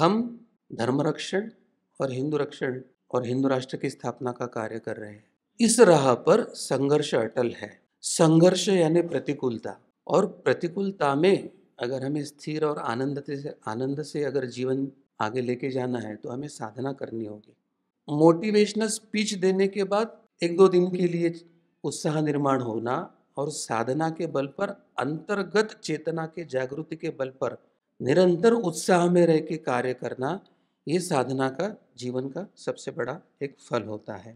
हम धर्म रक्षण और हिंदू राष्ट्र की स्थापना का कार्य कर रहे हैं। इस राह पर संघर्ष अटल है। संघर्ष यानी प्रतिकूलता, और प्रतिकूलता में अगर हमें स्थिर और आनंद से अगर जीवन आगे लेके जाना है तो हमें साधना करनी होगी। मोटिवेशनल स्पीच देने के बाद एक दो दिन के लिए उत्साह निर्माण होना और साधना के बल पर, अंतर्गत चेतना के जागृति के बल पर निरंतर उत्साह में रह के कार्य करना, ये साधना का जीवन का सबसे बड़ा एक फल होता है।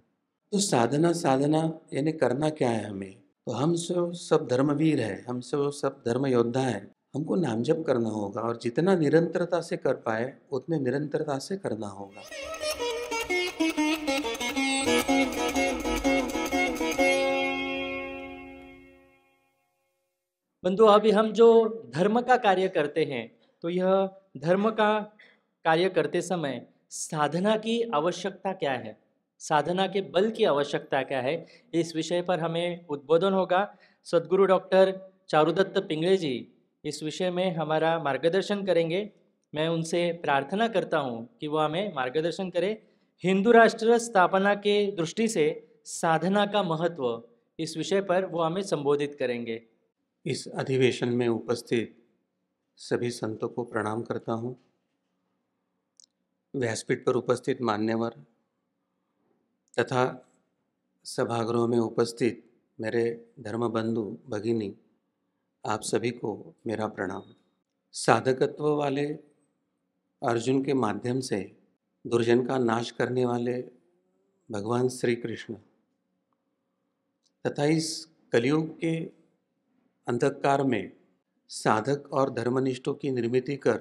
तो साधना यानी करना क्या है हमें? तो हम सब धर्मवीर हैं, हम सब धर्म योद्धा हैं। हमको नामजप करना होगा और जितना निरंतरता से कर पाए उतने निरंतरता से करना होगा। बंधु, अभी हम जो धर्म का कार्य करते हैं तो यह धर्म का कार्य करते समय साधना की आवश्यकता क्या है, साधना के बल की आवश्यकता क्या है, इस विषय पर हमें उद्बोधन होगा। सद्गुरु डॉक्टर चारुदत्त पिंगले जी इस विषय में हमारा मार्गदर्शन करेंगे। मैं उनसे प्रार्थना करता हूं कि वह हमें मार्गदर्शन करें। हिंदू राष्ट्र स्थापना के दृष्टि से साधना का महत्व, इस विषय पर वो हमें संबोधित करेंगे। इस अधिवेशन में उपस्थित सभी संतों को प्रणाम करता हूँ। व्यासपीठ पर उपस्थित मान्यवर तथा सभागृह में उपस्थित मेरे धर्मबंधु भगिनी, आप सभी को मेरा प्रणाम। साधकत्व वाले अर्जुन के माध्यम से दुर्जन का नाश करने वाले भगवान श्री कृष्ण तथा इस कलियुग के अंधकार में साधक और धर्मनिष्ठों की निर्मिति कर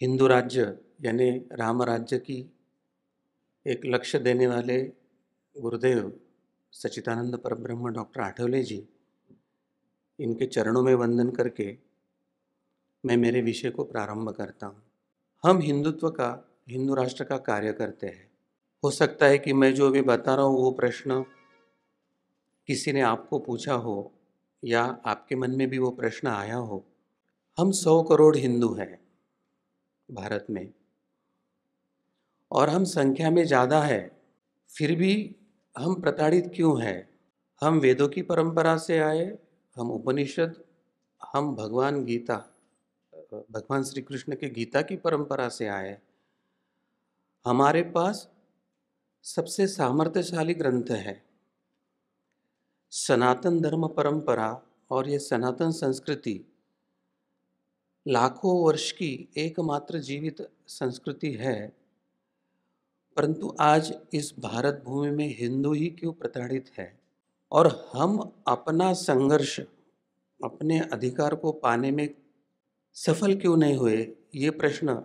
हिंदू राज्य यानी राम राज्य की एक लक्ष्य देने वाले गुरुदेव सच्चिदानंद परब्रह्मा डॉ आठवले जी, इनके चरणों में वंदन करके मैं मेरे विषय को प्रारंभ करता हूँ। हम हिंदू राष्ट्र का कार्य करते हैं। हो सकता है कि मैं जो भी बता रहा हूँ वो प्रश्न किसी ने आपको पूछा हो या आपके मन में भी वो प्रश्न आया हो। हम 100 करोड़ हिंदू हैं भारत में, और हम संख्या में ज़्यादा है, फिर भी हम प्रताड़ित क्यों हैं? हम वेदों की परंपरा से आए, हम उपनिषद, हम भगवान श्री कृष्ण के गीता की परंपरा से आए। हमारे पास सबसे सामर्थ्यशाली ग्रंथ है सनातन धर्म परंपरा, और ये सनातन संस्कृति लाखों वर्ष की एकमात्र जीवित संस्कृति है। परंतु आज इस भारत भूमि में हिंदू ही क्यों प्रताड़ित है? और हम अपना संघर्ष, अपने अधिकार को पाने में सफल क्यों नहीं हुए? ये प्रश्न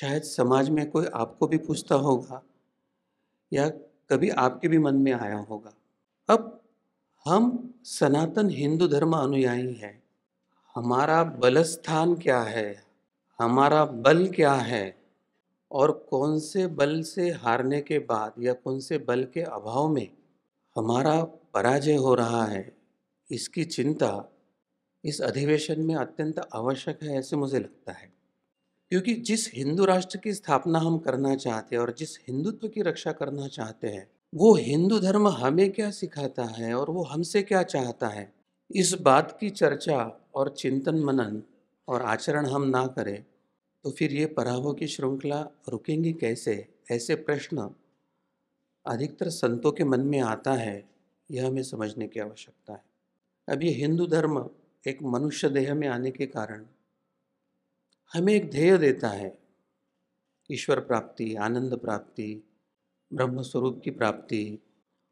शायद समाज में कोई आपको भी पूछता होगा या कभी आपके भी मन में आया होगा। अब हम सनातन हिंदू धर्म अनुयायी हैं। हमारा बलस्थान क्या है, हमारा बल क्या है, और कौन से बल से हारने के बाद या कौन से बल के अभाव में हमारा पराजय हो रहा है, इसकी चिंता इस अधिवेशन में अत्यंत आवश्यक है, ऐसे मुझे लगता है। क्योंकि जिस हिंदू राष्ट्र की स्थापना हम करना चाहते हैं और जिस हिंदुत्व की रक्षा करना चाहते हैं, वो हिंदू धर्म हमें क्या सिखाता है और वो हमसे क्या चाहता है, इस बात की चर्चा और चिंतन मनन और आचरण हम ना करें तो फिर ये पराभव की श्रृंखला रुकेंगी कैसे? ऐसे प्रश्न अधिकतर संतों के मन में आता है, यह हमें समझने की आवश्यकता है। अब ये हिंदू धर्म एक मनुष्य देह में आने के कारण हमें एक ध्येय देता है, ईश्वर प्राप्ति, आनंद प्राप्ति, ब्रह्म स्वरूप की प्राप्ति,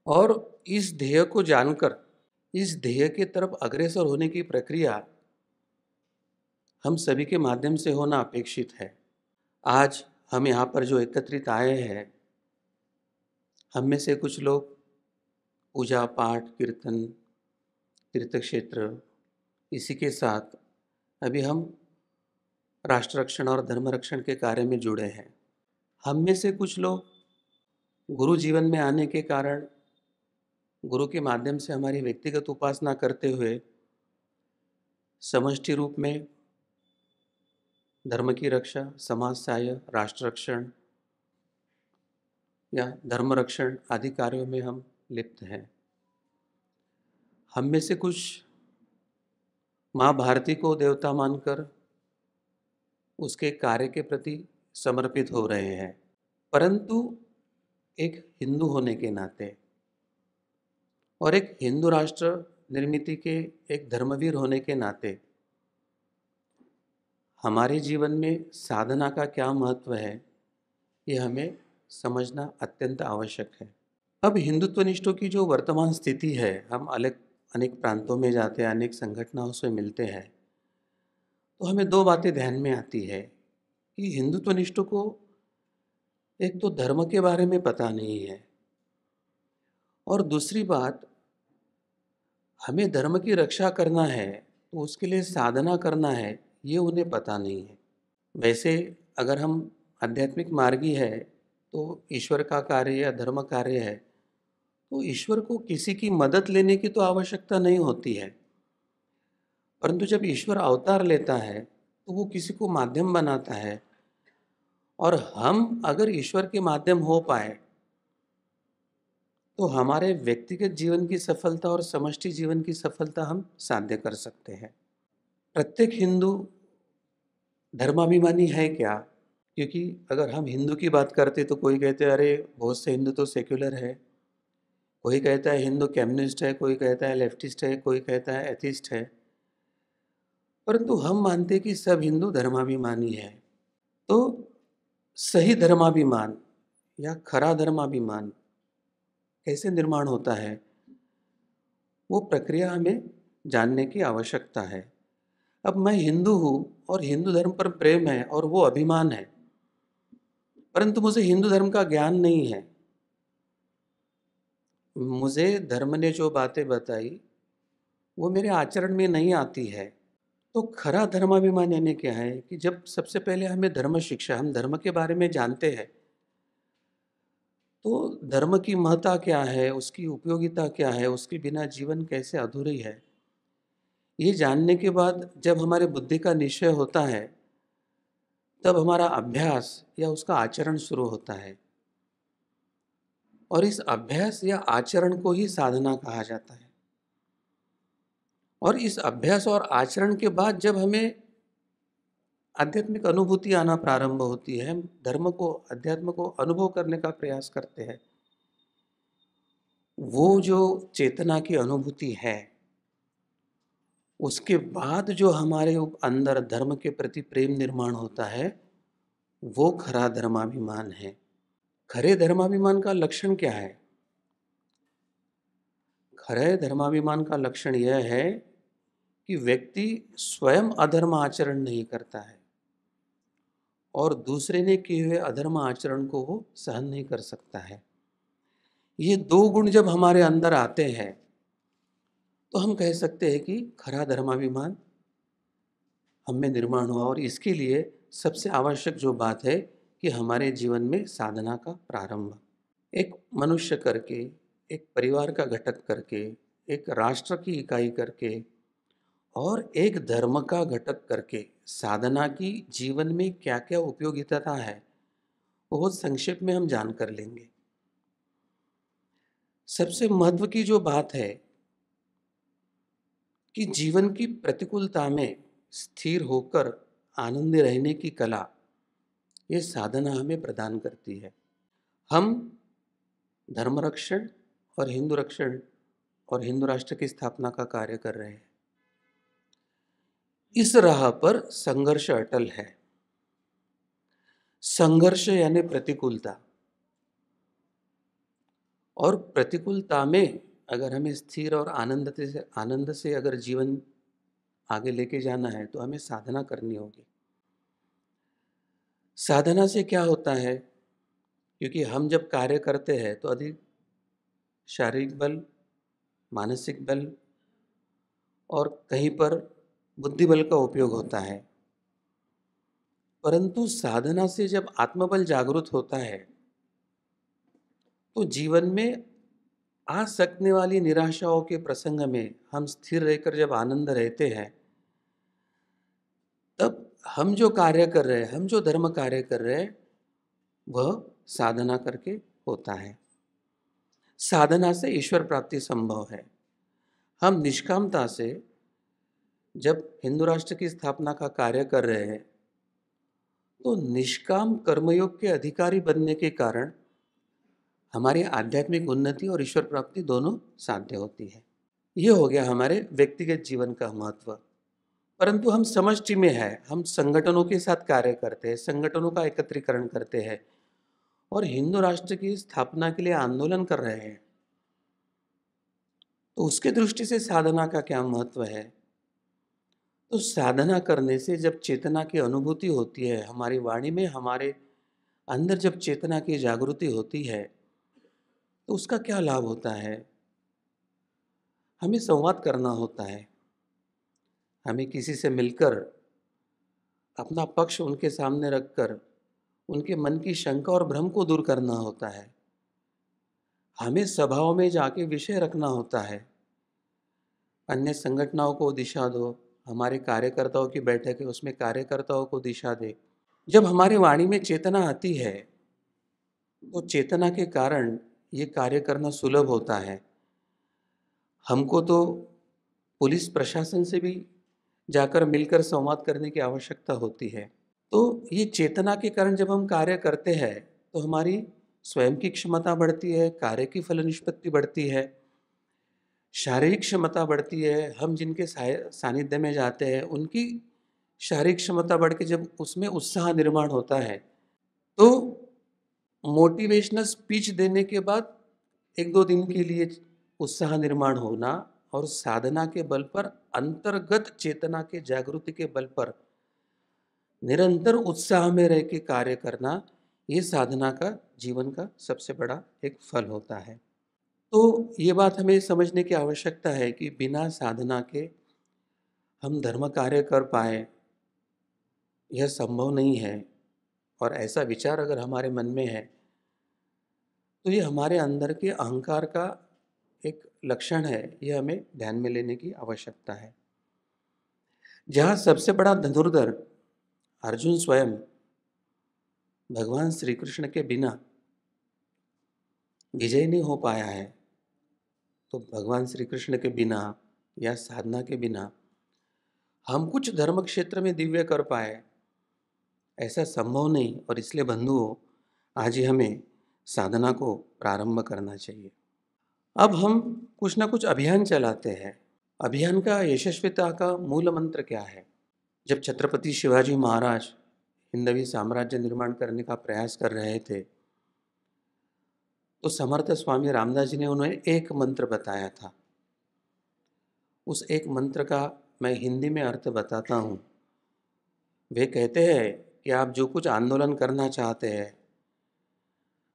और इस ध्येय को जानकर इस ध्येय के तरफ अग्रसर होने की प्रक्रिया हम सभी के माध्यम से होना अपेक्षित है। आज हम यहाँ पर जो एकत्रित आए हैं, हम में से कुछ लोग पूजा पाठ, कीर्तन, तीर्थ क्षेत्र, इसी के साथ अभी हम राष्ट्र रक्षण और धर्म रक्षण के कार्य में जुड़े हैं। हम में से कुछ लोग गुरु जीवन में आने के कारण गुरु के माध्यम से हमारी व्यक्तिगत उपासना करते हुए समष्टि रूप में धर्म की रक्षा, समाज सहाय, राष्ट्र रक्षण या धर्म रक्षण आदि कार्यों में हम लिप्त हैं। हम में से कुछ माँ भारती को देवता मानकर उसके कार्य के प्रति समर्पित हो रहे हैं, परंतु एक हिंदू होने के नाते और एक हिंदू राष्ट्र निर्मिति के एक धर्मवीर होने के नाते हमारे जीवन में साधना का क्या महत्व है, ये हमें समझना अत्यंत आवश्यक है। अब हिंदुत्वनिष्ठों की जो वर्तमान स्थिति है, हम अनेक प्रांतों में जाते हैं, अनेक संगठनों से मिलते हैं, तो हमें दो बातें ध्यान में आती है कि हिंदुत्वनिष्ठों को एक तो धर्म के बारे में पता नहीं है, और दूसरी बात, हमें धर्म की रक्षा करना है तो उसके लिए साधना करना है, ये उन्हें पता नहीं है। वैसे अगर हम आध्यात्मिक मार्गी है तो ईश्वर का कार्य या धर्म कार्य है तो ईश्वर को किसी की मदद लेने की तो आवश्यकता नहीं होती है, परंतु जब ईश्वर अवतार लेता है तो वो किसी को माध्यम बनाता है, और हम अगर ईश्वर के माध्यम हो पाए तो हमारे व्यक्तिगत जीवन की सफलता और समष्टि जीवन की सफलता हम साध्य कर सकते हैं। प्रत्येक हिंदू धर्माभिमानी है क्या? क्योंकि अगर हम हिंदू की बात करते तो कोई कहते हैं अरे बहुत से हिंदू तो सेक्युलर है, कोई कहता है हिंदू कम्युनिस्ट है, कोई कहता है लेफ्टिस्ट है, कोई कहता है एथिस्ट है, परंतु हम मानते कि सब हिंदू धर्माभिमानी है। तो सही धर्माभिमान या खरा धर्माभिमान कैसे निर्माण होता है, वो प्रक्रिया हमें जानने की आवश्यकता है। अब मैं हिंदू हूँ और हिंदू धर्म पर प्रेम है और वो अभिमान है, परंतु मुझे हिंदू धर्म का ज्ञान नहीं है। मुझे धर्म ने जो बातें बताई वो मेरे आचरण में नहीं आती है। तो खरा धर्माभिमान यानी क्या है कि जब सबसे पहले हमें धर्म शिक्षा, हम धर्म के बारे में जानते हैं तो धर्म की महत्ता क्या है, उसकी उपयोगिता क्या है, उसके बिना जीवन कैसे अधूरी है, ये जानने के बाद जब हमारे बुद्धि का निश्चय होता है तब हमारा अभ्यास या उसका आचरण शुरू होता है, और इस अभ्यास या आचरण को ही साधना कहा जाता है। और इस अभ्यास और आचरण के बाद जब हमें आध्यात्मिक अनुभूति आना प्रारंभ होती है, हम धर्म को, अध्यात्म को अनुभव करने का प्रयास करते हैं, वो जो चेतना की अनुभूति है उसके बाद जो हमारे अंदर धर्म के प्रति प्रेम निर्माण होता है वो खरा धर्माभिमान है। खरे धर्माभिमान का लक्षण क्या है? खरे धर्माभिमान का लक्षण यह है कि व्यक्ति स्वयं अधर्म आचरण नहीं करता है और दूसरे ने किए हुए अधर्म आचरण को वो सहन नहीं कर सकता है। ये दो गुण जब हमारे अंदर आते हैं तो हम कह सकते हैं कि खरा धर्माभिमान हमें निर्माण हुआ, और इसके लिए सबसे आवश्यक जो बात है कि हमारे जीवन में साधना का प्रारंभ, एक मनुष्य करके, एक परिवार का घटक करके, एक राष्ट्र की इकाई करके और एक धर्म का घटक करके साधना की जीवन में क्या क्या उपयोगिता है बहुत संक्षेप में हम जान कर लेंगे। सबसे महत्व की जो बात है कि जीवन की प्रतिकूलता में स्थिर होकर आनंदी रहने की कला, ये साधना हमें प्रदान करती है। हम धर्म रक्षण और हिंदू राष्ट्र की स्थापना का कार्य कर रहे हैं। इस राह पर संघर्ष अटल है। संघर्ष यानी प्रतिकूलता, और प्रतिकूलता में अगर हमें स्थिर और आनंद से अगर जीवन आगे लेके जाना है तो हमें साधना करनी होगी। साधना से क्या होता है? क्योंकि हम जब कार्य करते हैं तो अधिक शारीरिक बल, मानसिक बल और कहीं पर बुद्धि बल का उपयोग होता है, परंतु साधना से जब आत्मबल जागृत होता है तो जीवन में आ सकने वाली निराशाओं के प्रसंग में हम स्थिर रहकर जब आनंद रहते हैं तब हम जो कार्य कर रहे हैं, हम जो धर्म कार्य कर रहे हैं, वह साधना करके होता है। साधना से ईश्वर प्राप्ति संभव है। हम निष्कामता से जब हिंदू राष्ट्र की स्थापना का कार्य कर रहे हैं तो निष्काम कर्मयोग के अधिकारी बनने के कारण हमारी आध्यात्मिक उन्नति और ईश्वर प्राप्ति दोनों साध्य होती है। ये हो गया हमारे व्यक्तिगत जीवन का महत्व। परंतु हम समष्टि में हैं, हम संगठनों के साथ कार्य करते हैं, संगठनों का एकत्रीकरण करते हैं और हिंदू राष्ट्र की स्थापना के लिए आंदोलन कर रहे हैं। तो उसके दृष्टि से साधना का क्या महत्व है? तो साधना करने से जब चेतना की अनुभूति होती है, हमारी वाणी में, हमारे अंदर जब चेतना की जागृति होती है तो उसका क्या लाभ होता है? हमें संवाद करना होता है, हमें किसी से मिलकर अपना पक्ष उनके सामने रखकर उनके मन की शंका और भ्रम को दूर करना होता है, हमें सभाओं में जाके विषय रखना होता है, अन्य संगठनों को दिशा दो, हमारे कार्यकर्ताओं की बैठक है उसमें कार्यकर्ताओं को दिशा दे। जब हमारे वाणी में चेतना आती है तो चेतना के कारण ये कार्य करना सुलभ होता है। हमको तो पुलिस प्रशासन से भी जाकर मिलकर संवाद करने की आवश्यकता होती है। तो ये चेतना के कारण जब हम कार्य करते हैं तो हमारी स्वयं की क्षमता बढ़ती है, कार्य की फल निष्पत्ति बढ़ती है, शारीरिक क्षमता बढ़ती है। हम जिनके सानिध्य में जाते हैं उनकी शारीरिक क्षमता बढ़ के जब उसमें उत्साह निर्माण होता है तो मोटिवेशनल स्पीच देने के बाद एक दो दिन के लिए उत्साह निर्माण होना और साधना के बल पर, अंतर्गत चेतना के जागृति के बल पर निरंतर उत्साह में रह के कार्य करना, ये साधना का जीवन का सबसे बड़ा एक फल होता है। तो ये बात हमें समझने की आवश्यकता है कि बिना साधना के हम धर्म कार्य कर पाए यह संभव नहीं है। और ऐसा विचार अगर हमारे मन में है तो ये हमारे अंदर के अहंकार का एक लक्षण है, ये हमें ध्यान में लेने की आवश्यकता है। जहाँ सबसे बड़ा धनुर्धर अर्जुन स्वयं भगवान श्री कृष्ण के बिना विजय नहीं हो पाया है, तो भगवान श्री कृष्ण के बिना या साधना के बिना हम कुछ धर्म क्षेत्र में दिव्य कर पाए ऐसा संभव नहीं। और इसलिए बंधुओं, आज ही हमें साधना को प्रारंभ करना चाहिए। अब हम कुछ ना कुछ अभियान चलाते हैं। अभियान का यशस्विता का मूल मंत्र क्या है? जब छत्रपति शिवाजी महाराज हिंदवी साम्राज्य निर्माण करने का प्रयास कर रहे थे तो समर्थ स्वामी रामदास जी ने उन्हें एक मंत्र बताया था। उस एक मंत्र का मैं हिंदी में अर्थ बताता हूँ। वे कहते हैं कि आप जो कुछ आंदोलन करना चाहते हैं,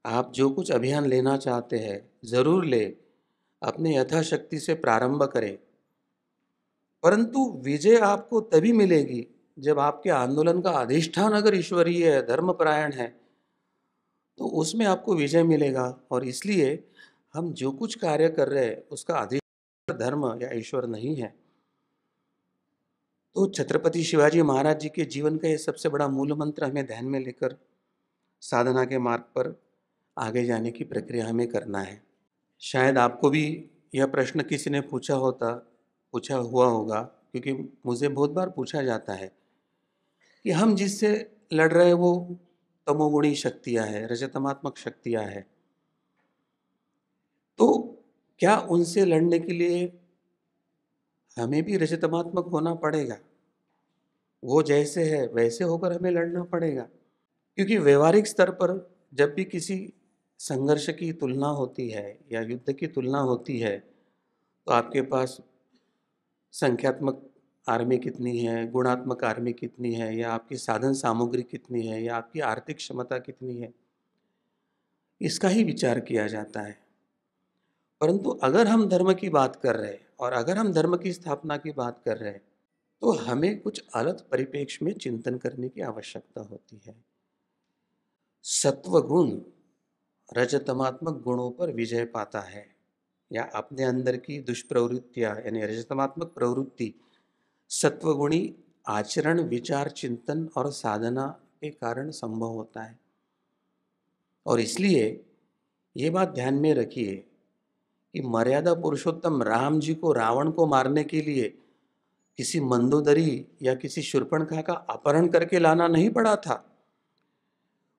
आप जो कुछ अभियान लेना चाहते हैं, ज़रूर ले, अपने यथाशक्ति से प्रारंभ करें, परंतु विजय आपको तभी मिलेगी जब आपके आंदोलन का अधिष्ठान अगर ईश्वरीय है, धर्मपरायण है, तो उसमें आपको विजय मिलेगा। और इसलिए हम जो कुछ कार्य कर रहे हैं उसका अधिष्ठान धर्म या ईश्वर नहीं है। तो छत्रपति शिवाजी महाराज जी के जीवन का ये सबसे बड़ा मूल मंत्र हमें ध्यान में लेकर साधना के मार्ग पर आगे जाने की प्रक्रिया हमें करना है। शायद आपको भी यह प्रश्न किसी ने पूछा हुआ होगा, क्योंकि मुझे बहुत बार पूछा जाता है कि हम जिससे लड़ रहे हैं वो तमोगुणी शक्तियाँ हैं, रजतमात्मक शक्तियाँ हैं, तो क्या उनसे लड़ने के लिए हमें भी रजतमात्मक होना पड़ेगा? वो जैसे है वैसे होकर हमें लड़ना पड़ेगा? क्योंकि व्यवहारिक स्तर पर जब भी किसी संघर्ष की तुलना होती है या युद्ध की तुलना होती है तो आपके पास संख्यात्मक आर्मी कितनी है, गुणात्मक आर्मी कितनी है, या आपकी साधन सामग्री कितनी है, या आपकी आर्थिक क्षमता कितनी है, इसका ही विचार किया जाता है। परंतु अगर हम धर्म की बात कर रहे हैं और अगर हम धर्म की स्थापना की बात कर रहे हैं तो हमें कुछ अलग परिप्रेक्ष्य में चिंतन करने की आवश्यकता होती है। सत्व गुण रजतमात्मक गुणों पर विजय पाता है या अपने अंदर की दुष्प्रवृत्तियाँ यानी रजतमात्मक प्रवृत्ति सत्वगुणी आचरण, विचार, चिंतन और साधना के कारण संभव होता है। और इसलिए ये बात ध्यान में रखिए कि मर्यादा पुरुषोत्तम राम जी को रावण को मारने के लिए किसी मंदोदरी या किसी शूर्पणखा का अपहरण करके लाना नहीं पड़ा था।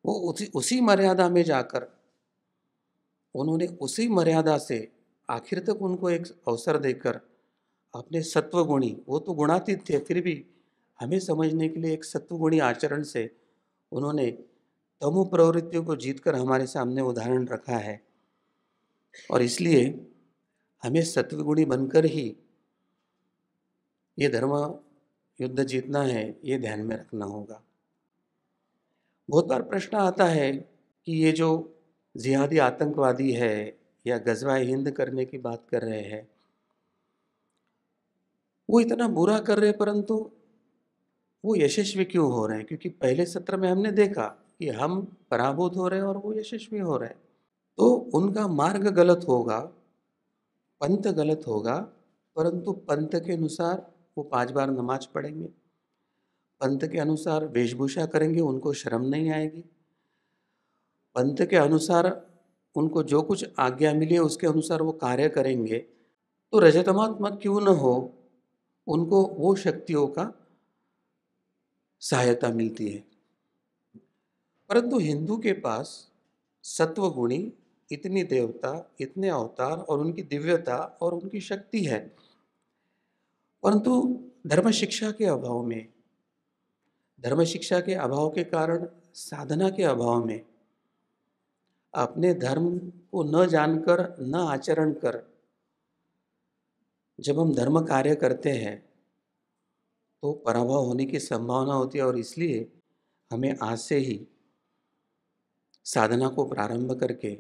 वो उसी मर्यादा में जाकर उन्होंने उसी मर्यादा से आखिर तक उनको एक अवसर देकर अपने सत्वगुणी, वो तो गुणातीत थे फिर भी हमें समझने के लिए एक सत्वगुणी आचरण से उन्होंने तमो प्रवृत्तियों को जीतकर हमारे सामने उदाहरण रखा है। और इसलिए हमें सत्वगुणी बनकर ही ये धर्म युद्ध जीतना है, ये ध्यान में रखना होगा। बहुत बार प्रश्न आता है कि ये जो जिहादी आतंकवादी है या गज़वाए हिंद करने की बात कर रहे हैं, वो इतना बुरा कर रहे हैं परंतु वो यशस्वी क्यों हो रहे हैं? क्योंकि पहले सत्र में हमने देखा कि हम पराभूत हो रहे हैं और वो यशस्वी हो रहे हैं। तो उनका मार्ग गलत होगा, पंथ गलत होगा, परंतु पंथ के अनुसार वो 5 बार नमाज पढ़ेंगे, पंथ के अनुसार वेशभूषा करेंगे, उनको शर्म नहीं आएगी, पंथ के अनुसार उनको जो कुछ आज्ञा मिली है उसके अनुसार वो कार्य करेंगे। तो रजतमात्मक क्यों न हो, उनको वो शक्तियों का सहायता मिलती है। परंतु हिंदू के पास सत्वगुणी इतनी देवता, इतने अवतार और उनकी दिव्यता और उनकी शक्ति है, परंतु धर्म शिक्षा के अभाव में, धर्म शिक्षा के अभाव के कारण, साधना के अभाव में, अपने धर्म को न जानकर, न आचरण कर जब हम धर्म कार्य करते हैं तो पराभव होने की संभावना होती है। और इसलिए हमें आज से ही साधना को प्रारंभ करके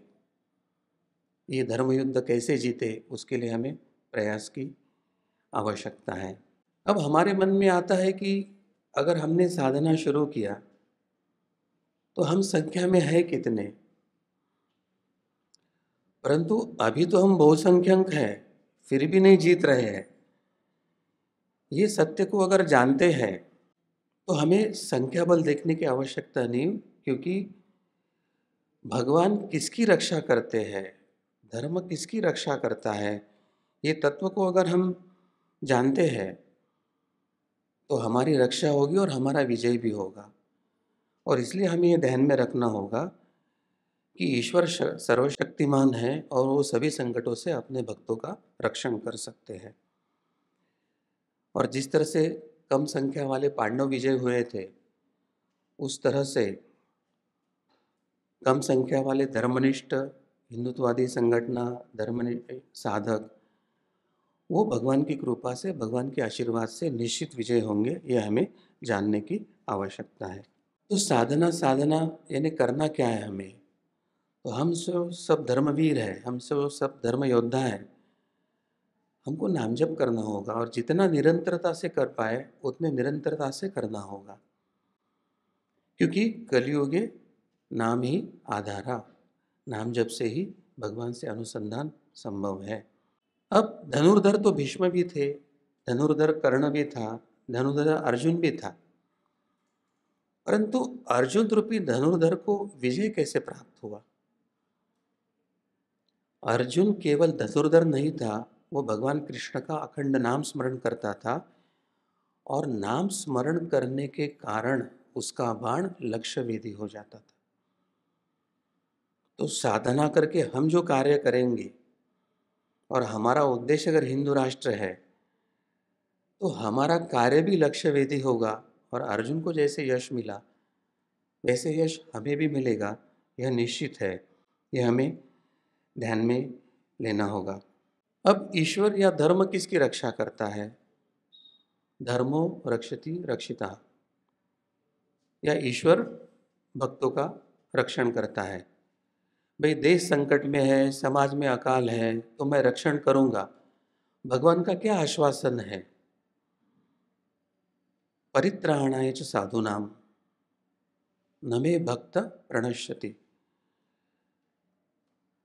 ये धर्म युद्ध कैसे जीते उसके लिए हमें प्रयास की आवश्यकता है। अब हमारे मन में आता है कि अगर हमने साधना शुरू किया तो हम संख्या में है कितने, परंतु अभी तो हम बहुसंख्यक हैं फिर भी नहीं जीत रहे हैं। ये सत्य को अगर जानते हैं तो हमें संख्या बल देखने की आवश्यकता नहीं, क्योंकि भगवान किसकी रक्षा करते हैं, धर्म किसकी रक्षा करता है, ये तत्व को अगर हम जानते हैं तो हमारी रक्षा होगी और हमारा विजय भी होगा। और इसलिए हमें यह ध्यान में रखना होगा कि ईश्वर सर्वशक्तिमान है और वो सभी संकटों से अपने भक्तों का रक्षण कर सकते हैं। और जिस तरह से कम संख्या वाले पांडव विजय हुए थे, उस तरह से कम संख्या वाले धर्मनिष्ठ हिंदुत्ववादी संगठना, धर्मनिष्ठ साधक, वो भगवान की कृपा से, भगवान के आशीर्वाद से निश्चित विजय होंगे, ये हमें जानने की आवश्यकता है। तो साधना यानी करना क्या है हमें? तो हम सब धर्मवीर हैं, हम सब धर्म योद्धा हैं, हमको नामजप करना होगा और जितना निरंतरता से कर पाए उतने निरंतरता से करना होगा, क्योंकि कलियुगे नाम ही आधारा, नामजप से ही भगवान से अनुसंधान संभव है। अब धनुर्धर तो भीष्म भी थे, धनुर्धर कर्ण भी था, धनुर्धर अर्जुन भी था, परंतु अर्जुन रूपी धनुर्धर को विजय कैसे प्राप्त हुआ? अर्जुन केवल धनुर्धर नहीं था, वो भगवान कृष्ण का अखंड नाम स्मरण करता था और नाम स्मरण करने के कारण उसका बाण लक्ष्यवेधी हो जाता था। तो साधना करके हम जो कार्य करेंगे और हमारा उद्देश्य अगर हिंदू राष्ट्र है तो हमारा कार्य भी लक्ष्यवेधी होगा और अर्जुन को जैसे यश मिला वैसे यश हमें भी मिलेगा, यह निश्चित है। यह हमें ध्यान में लेना होगा। अब ईश्वर या धर्म किसकी रक्षा करता है? धर्मो रक्षति रक्षिता, या ईश्वर भक्तों का रक्षण करता है। भाई देश संकट में है, समाज में अकाल है, तो मैं रक्षण करूंगा, भगवान का क्या आश्वासन है? परित्राणाय च साधूनाम न मे भक्त प्रणश्यति।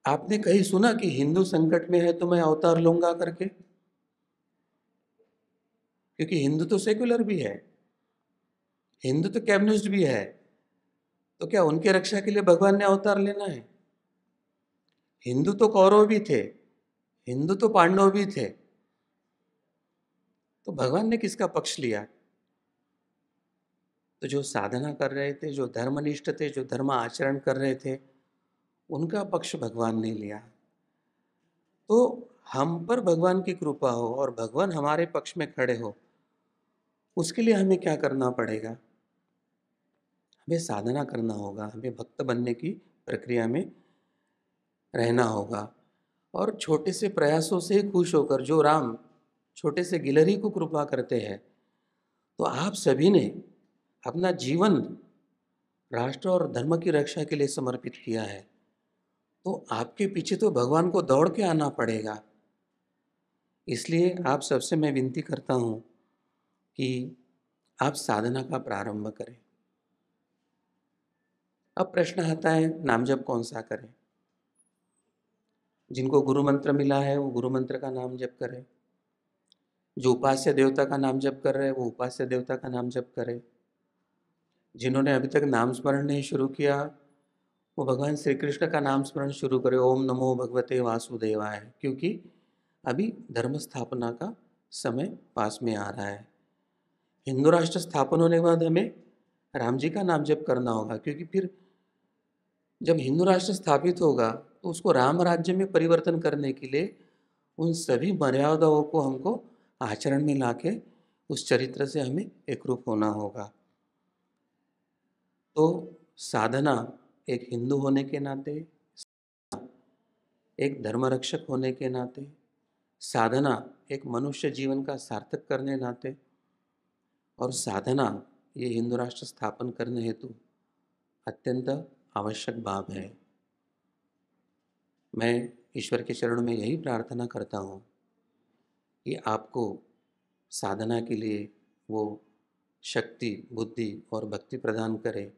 आपने कहीं सुना कि हिंदू संकट में है तो मैं अवतार लूंगा करके? क्योंकि हिंदू तो सेक्युलर भी है, हिंदू तो कम्युनिस्ट भी है, तो क्या उनके रक्षा के लिए भगवान ने अवतार लेना है? हिंदू तो कौरव भी थे, हिंदू तो पांडव भी थे, तो भगवान ने किसका पक्ष लिया? तो जो साधना कर रहे थे, जो धर्मनिष्ठ थे, जो धर्म आचरण कर रहे थे, उनका पक्ष भगवान ने लिया। तो हम पर भगवान की कृपा हो और भगवान हमारे पक्ष में खड़े हो, उसके लिए हमें क्या करना पड़ेगा? हमें साधना करना होगा, हमें भक्त बनने की प्रक्रिया में रहना होगा और छोटे से प्रयासों से खुश होकर, जो राम छोटे से गिलहरी को कृपा करते हैं, तो आप सभी ने अपना जीवन राष्ट्र और धर्म की रक्षा के लिए समर्पित किया है, तो आपके पीछे तो भगवान को दौड़ के आना पड़ेगा। इसलिए आप सबसे मैं विनती करता हूँ कि आप साधना का प्रारंभ करें। अब प्रश्न आता है, नामजप कौन सा करें? जिनको गुरु मंत्र मिला है वो गुरु मंत्र का नाम जप करे, जो उपास्य देवता का नाम जप कर रहे हैं वो उपास्य देवता का नाम जप करे, जिन्होंने अभी तक नाम स्मरण नहीं शुरू किया वो भगवान श्री कृष्ण का नाम स्मरण शुरू करे, ओम नमो भगवते वासुदेवाय, क्योंकि अभी धर्म स्थापना का समय पास में आ रहा है। हिंदू राष्ट्र स्थापन होने के बाद हमें राम जी का नाम जप करना होगा, क्योंकि फिर जब हिंदू राष्ट्र स्थापित होगा तो उसको राम राज्य में परिवर्तन करने के लिए उन सभी मर्यादाओं को हमको आचरण में लाके उस चरित्र से हमें एकरूप होना होगा। तो साधना एक हिंदू होने के नाते, एक धर्मरक्षक होने के नाते, साधना एक मनुष्य जीवन का सार्थक करने नाते, और साधना ये हिंदू राष्ट्र स्थापन करने हेतु अत्यंत आवश्यक भाव है। मैं ईश्वर के चरणों में यही प्रार्थना करता हूँ कि आपको साधना के लिए वो शक्ति, बुद्धि और भक्ति प्रदान करे,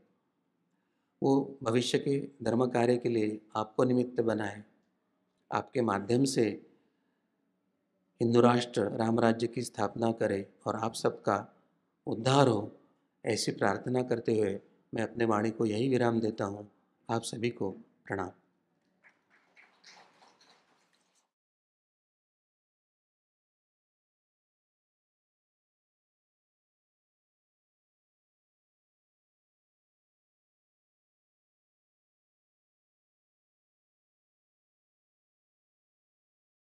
वो भविष्य के धर्म कार्य के लिए आपको निमित्त बनाए, आपके माध्यम से हिंदू राष्ट्र राम राज्य की स्थापना करे और आप सबका उद्धार हो, ऐसी प्रार्थना करते हुए मैं अपने वाणी को यही विराम देता हूँ। आप सभी को प्रणाम।